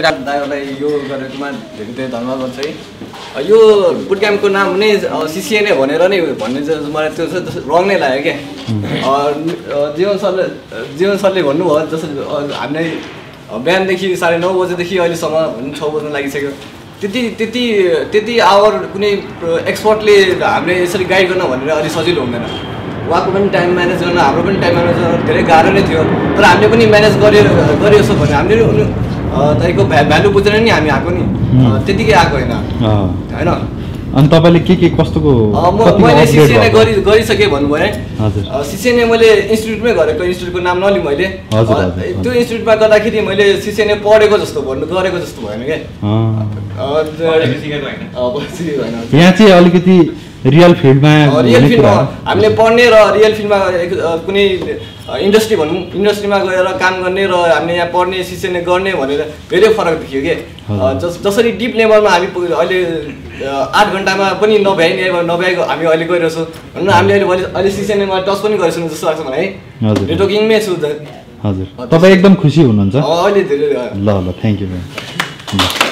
Kurang tahu lagi yo kalau cuma dengte tanpa bonsai. Ayo putih kami nama ni CCN ni boner ni boner jadi semua itu wrong ni lah, okay. जीवन सरले भन्नुभयो जस्तो हामीले बयान देखि 9:30 बजेदेखि अहिले सम्म 6 बज्न लागिसक्यो त्यति त्यति त्यति आवर कुनै एक्सपर्टले हामीले यसरी गाइड गर्न भनेर अलि सजिलो हुँदैन उहाँको पनि टाइम म्यानेज गर्न हाम्रो पनि टाइम म्यानेज गर्न धेरै गाह्रो नै थियो तर हामीले पनि म्यानेज गरियोसो भने हामीले त्यसको भ्यालु बुझेर नि हामी आको नि त्यतिकै आको हैन हैन अनि तपाईले के कस्तोको मैले सिसिएन गरिसके भन्नुभयो सिसिएन मैले इन्स्टिट्युटमै गरेको इन्स्टिट्युटको नाम नलिम मैले त्यो इन्स्टिट्युटमा गर्दाखेरि मैले सिसिएन पढेको जस्तो भन्नु गरेको जस्तो भएन के यहाँ चाहिँ अलिकति रियल फिल्डमा हामीले पढ्ने र रियल फिल्डमा कुनै इन्डस्ट्री भनौं इन्डस्ट्रीमा गएर काम गर्ने र हामीले यहाँ पढ्ने सिसिएन गर्ने भनेर धेरै फरक देखियो के जसरी डिप लेभलमा हामी अहिले 8 घण्टामा पनि नभ्याएको हामी अहिले गरिरहेछौँ भन्नु हामीले अहिले सिसिएनमा टच पनि गरिसक्नु जस्तो लाग्छ मलाई नेटवर्किङमै छु हजुर तपाईं एकदम खुसी हुनुहुन्छ अहिले धेरै ल थ्यांक यू